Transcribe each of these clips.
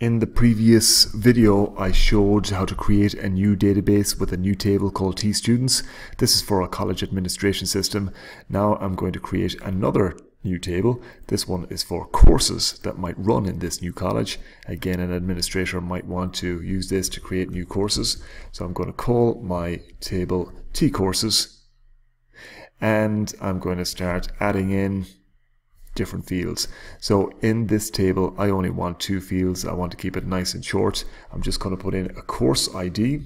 In the previous video, I showed how to create a new database with a new table called T-Students. This is for our college administration system. Now I'm going to create another new table. This one is for courses that might run in this new college. Again, an administrator might want to use this to create new courses. So I'm going to call my table T-Courses, and I'm going to start adding in different fields. So in this table, I only want two fields. I want to keep it nice and short. I'm just going to put in a course ID,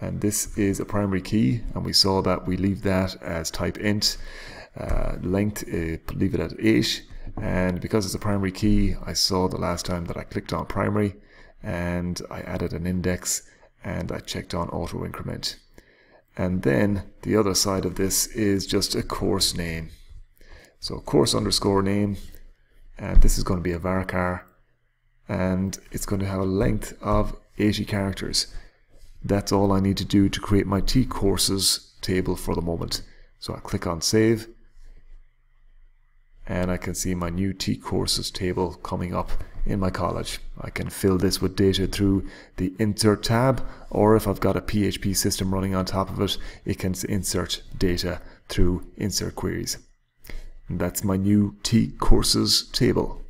and this is a primary key, and we saw that we leave that as type int. Length, leave it at 8, and because it's a primary key, I saw the last time that I clicked on primary and I added an index and I checked on auto increment. And then the other side of this is just a course name. So course underscore name, and this is going to be a varchar, and it's going to have a length of 80 characters. That's all I need to do to create my T-Courses table for the moment. So I click on save, and I can see my new T-Courses table coming up in my college. I can fill this with data through the insert tab, or if I've got a PHP system running on top of it, it can insert data through insert queries. And that's my new T-Courses table.